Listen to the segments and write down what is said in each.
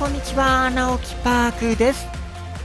こんにちは、ナオキパークです。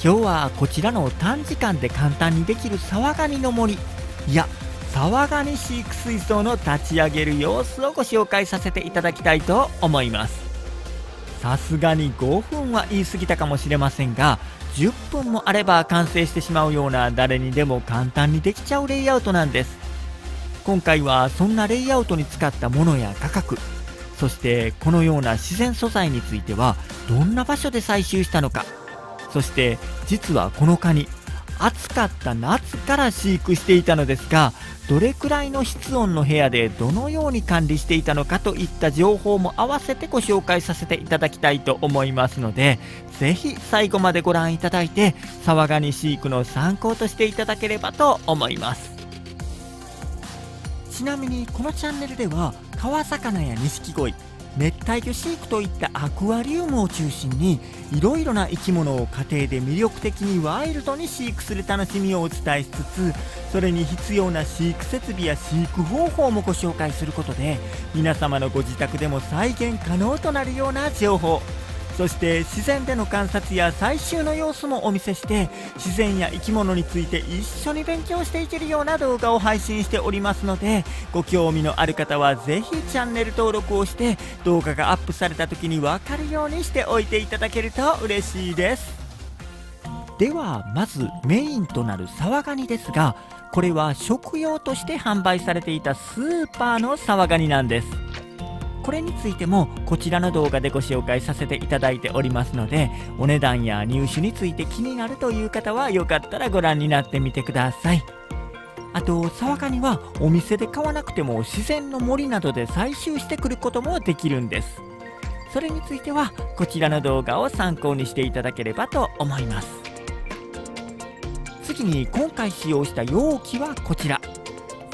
今日はこちらの短時間で簡単にできる沢蟹の森、いや沢蟹飼育水槽の立ち上げる様子をご紹介させていただきたいと思います。さすがに5分は言い過ぎたかもしれませんが、10分もあれば完成してしまうような誰にでも簡単にできちゃうレイアウトなんです。今回はそんなレイアウトに使ったものや価格、そしてこのような自然素材についてはどんな場所で採集したのか、そして実はこのカニ暑かった夏から飼育していたのですが、どれくらいの室温の部屋でどのように管理していたのかといった情報も合わせてご紹介させていただきたいと思いますので、ぜひ最後までご覧いただいて沢蟹飼育の参考としていただければと思います。ちなみにこのチャンネルでは川魚や錦鯉、熱帯魚飼育といったアクアリウムを中心にいろいろな生き物を家庭で魅力的にワイルドに飼育する楽しみをお伝えしつつ、それに必要な飼育設備や飼育方法もご紹介することで、皆様のご自宅でも再現可能となるような情報、そして自然での観察や採集の様子もお見せして、自然や生き物について一緒に勉強していけるような動画を配信しておりますので、ご興味のある方はぜひチャンネル登録をして動画がアップされた時に分かるようにしておいていただけると嬉しいです。ではまずメインとなる沢ガニですが、これは食用として販売されていたスーパーの沢ガニなんです。これについてもこちらの動画でご紹介させていただいておりますので、お値段や入手について気になるという方はよかったらご覧になってみてください。あと沢ガニはお店で買わなくても自然の森などで採集してくることもできるんです。それについてはこちらの動画を参考にしていただければと思います。次に今回使用した容器はこちら、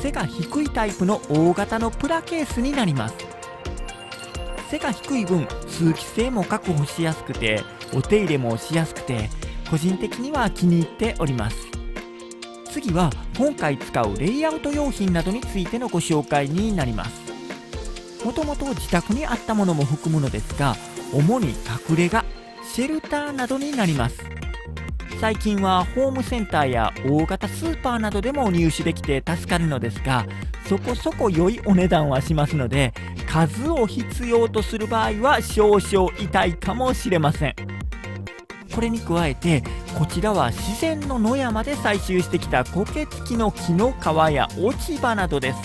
背が低いタイプの大型のプラケースになります。背が低い分通気性も確保しやすくて、お手入れもしやすくて個人的には気に入っております。次は今回使うレイアウト用品などについてのご紹介になります。もともと自宅にあったものも含むのですが、主に隠れ家、シェルターなどになります。最近はホームセンターや大型スーパーなどでも入手できて助かるのですが、そこそこ良いお値段はしますので、数を必要とする場合は少々痛いかもしれません。これに加えてこちらは自然の野山で採集してきた苔付きの木の皮や落ち葉などです。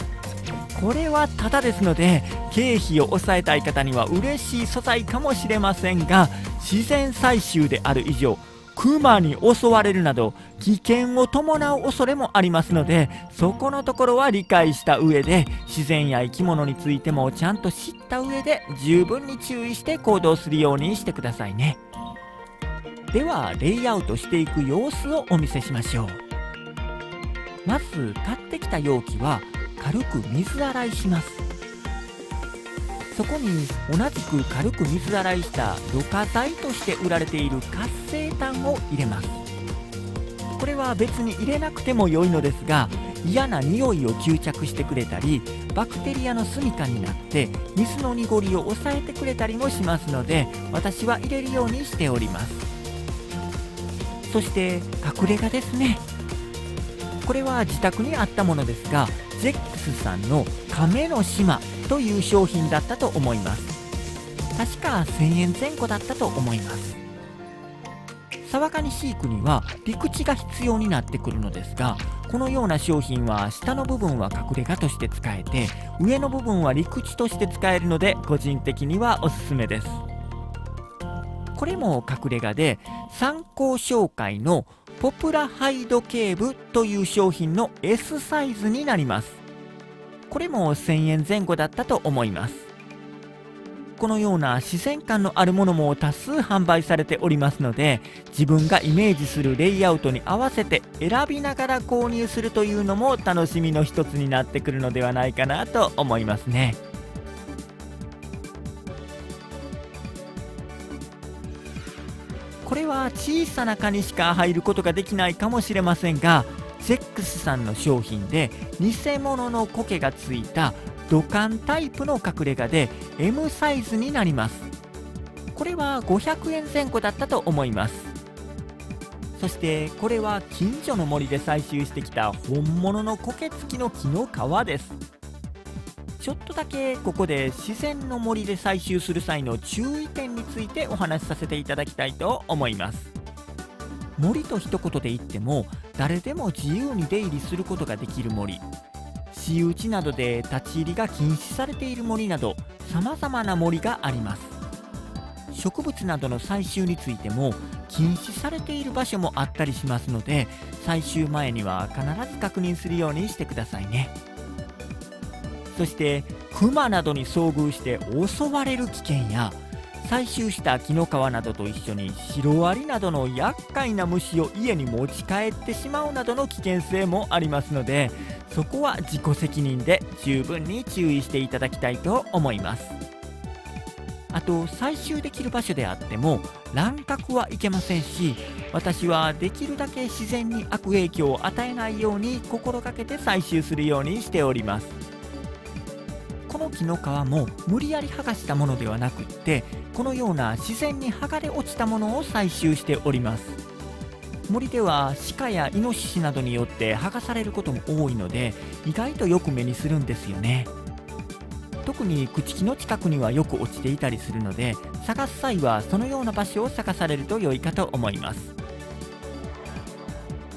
これはタダですので経費を抑えたい方には嬉しい素材かもしれませんが、自然採集である以上クマに襲われるなど危険を伴う恐れもありますので、そこのところは理解した上で自然や生き物についてもちゃんと知った上で十分に注意して行動するようにしてくださいね。ではレイアウトしていく様子をお見せしましょう。まず買ってきた容器は軽く水洗いします。そこに同じく軽く水洗いしたろ過剤として売られている活性炭を入れます。これは別に入れなくても良いのですが、嫌な匂いを吸着してくれたりバクテリアの住処になって水の濁りを抑えてくれたりもしますので、私は入れるようにしております。そして隠れ家ですね。これは自宅にあったものですが、ジェックスさんの亀の島という商品だったと思います。確か1000円前後だったと思います。沢ガニ飼育には陸地が必要になってくるのですが、このような商品は下の部分は隠れ家として使えて上の部分は陸地として使えるので、個人的にはおすすめです。これも隠れ家で参考紹介のポプラハイドケーブという商品の S サイズになります。これも1000円前後だったと思います。このような自然感のあるものも多数販売されておりますので、自分がイメージするレイアウトに合わせて選びながら購入するというのも楽しみの一つになってくるのではないかなと思いますね。これは小さな蚊にしか入ることができないかもしれませんが、ゼックスさんの商品で偽物の苔がついた土管タイプの隠れ家で M サイズになります。これは500円前後だったと思います。そしてこれは近所の森で採集してきた本物の苔付きの木の皮です。ちょっとだけここで自然の森で採集する際の注意点についてお話しさせていただきたいと思います。森と一言で言っても誰でも自由に出入りすることができる森、私有地などで立ち入りが禁止されている森などさまざまな森があります。植物などの採集についても禁止されている場所もあったりしますので、採集前には必ず確認するようにしてくださいね。そしてクマなどに遭遇して襲われる危険や、採集した木の皮などと一緒にシロアリなどの厄介な虫を家に持ち帰ってしまうなどの危険性もありますので、そこは自己責任で十分に注意していただきたいと思います。あと採集できる場所であっても乱獲はいけませんし、私はできるだけ自然に悪影響を与えないように心がけて採集するようにしております。この木の皮も無理やり剥がしたものではなくって、このような自然に剥がれ落ちたものを採集しております。森では鹿やイノシシなどによって剥がされることも多いので、意外とよく目にするんですよね。特に朽木の近くにはよく落ちていたりするので、探す際はそのような場所を探されると良いかと思います。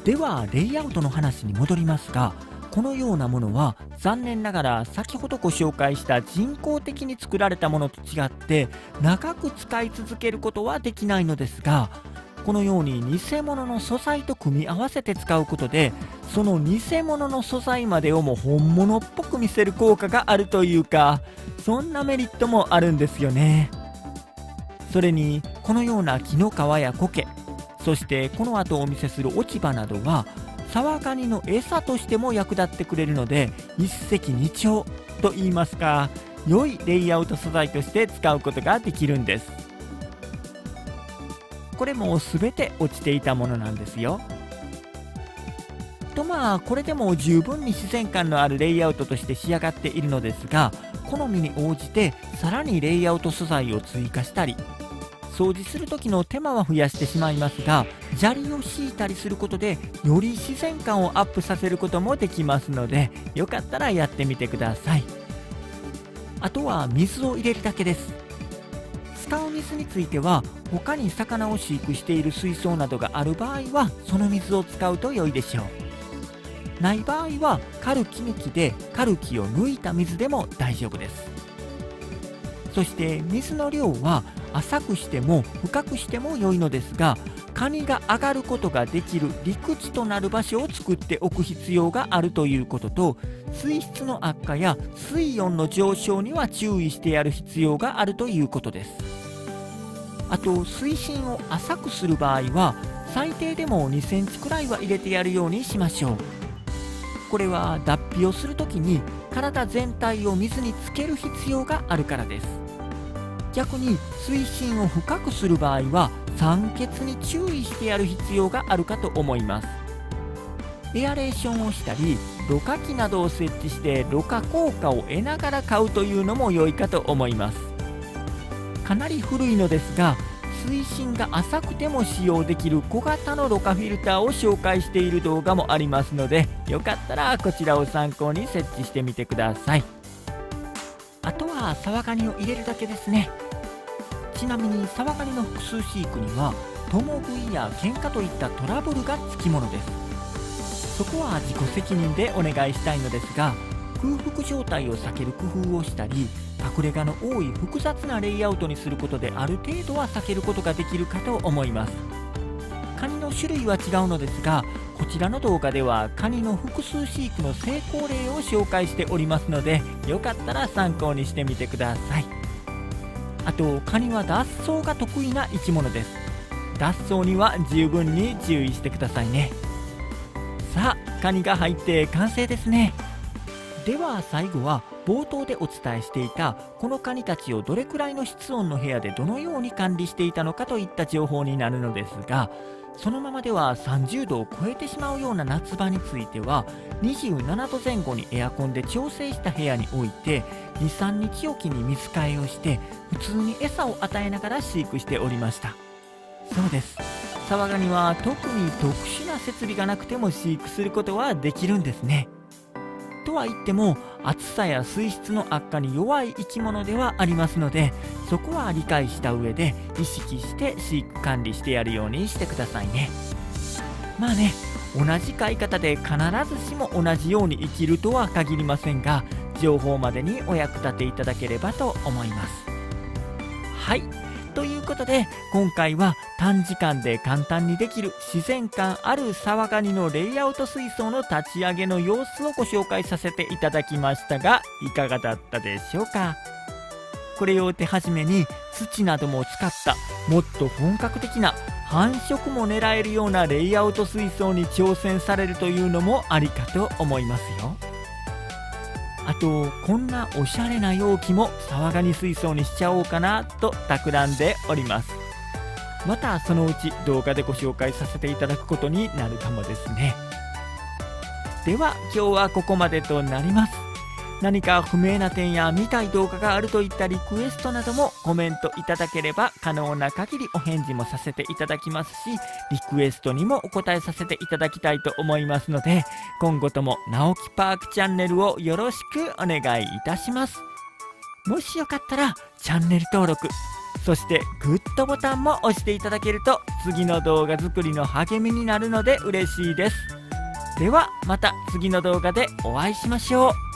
ではレイアウトの話に戻りますが、このようなものは残念ながら先ほどご紹介した人工的に作られたものと違って長く使い続けることはできないのですが、このように偽物の素材と組み合わせて使うことで、その偽物の素材までをも本物っぽく見せる効果があるというか、そんなメリットもあるんですよね。それにこのような木の皮や苔、そしてこの後お見せする落ち葉などはサワガニの餌としても役立ってくれるので、一石二鳥と言いますか、良いレイアウト素材として使うことができるんです。これも全て落ちていたものなんですよ。とまあこれでも十分に自然感のあるレイアウトとして仕上がっているのですが、好みに応じてさらにレイアウト素材を追加したり、掃除する時の手間は増やしてしまいますが、砂利を敷いたりすることでより自然感をアップさせることもできますので、よかったらやってみてください。あとは水を入れるだけです。使う水については他に魚を飼育している水槽などがある場合はその水を使うと良いでしょう。ない場合はカルキ抜きでカルキを抜いた水でも大丈夫です。そして水の量は浅くしても深くしても良いのですが、カニが上がることができる陸地となる場所を作っておく必要があるということと、水質の悪化や水温の上昇には注意してやる必要があるということです。あと水深を浅くする場合は最低でも2センチくらいは入れてやるようにしましょう。これは脱皮をするときに体全体を水につける必要があるからです。逆に水深を深くする場合は酸欠に注意してやる必要があるかと思います。エアレーションをしたり、ろ過器などを設置してろ過効果を得ながら買うというのも良いかと思います。かなり古いのですが、水深が浅くても使用できる小型のろ過フィルターを紹介している動画もありますので、よかったらこちらを参考に設置してみてください。あとはサワガニを入れるだけですね。ちなみにサワガニの複数飼育には共食いや喧嘩といったトラブルがつきものです。そこは自己責任でお願いしたいのですが、空腹状態を避ける工夫をしたり、隠れ家の多い複雑なレイアウトにすることである程度は避けることができるかと思います。カニの種類は違うのですが、こちらの動画ではカニの複数飼育の成功例を紹介しておりますので、よかったら参考にしてみてください。あとカニは脱走が得意な生き物です。脱走には十分に注意してくださいね。さあカニが入って完成ですね。では最後は冒頭でお伝えしていたこのカニたちをどれくらいの室温の部屋でどのように管理していたのかといった情報になるのですが、そのままでは30度を超えてしまうような夏場については27度前後にエアコンで調整した部屋に置いて 2,3 日おきに水替えをして普通に餌を与えながら飼育しておりました。そうです、サワガニは特に特殊な設備がなくても飼育することはできるんですね。とは言っても暑さや水質の悪化に弱い生き物ではありますので、そこは理解した上で意識して飼育管理してやるようにしてくださいね。まあね、同じ飼い方で必ずしも同じように生きるとは限りませんが、情報までにお役立ていただければと思います。はい、ということで今回は短時間で簡単にできる自然感あるサワガニのレイアウト水槽の立ち上げの様子をご紹介させていただきましたが、いかがだったでしょうか。これを手始めに土なども使ったもっと本格的な繁殖も狙えるようなレイアウト水槽に挑戦されるというのもありかと思いますよ。あとこんなおしゃれな容器もサワガニ水槽にしちゃおうかなと企んでおります。またそのうち動画でご紹介させていただくことになるかもですね。では今日はここまでとなります。何か不明な点や見たい動画があるといったリクエストなどもコメントいただければ可能な限りお返事もさせていただきますし、リクエストにもお答えさせていただきたいと思いますので、今後ともなおきパークチャンネルをよろしくお願いいたします。もしよかったらチャンネル登録、そしてグッドボタンも押していただけると次の動画作りの励みになるので嬉しいです。ではまた次の動画でお会いしましょう。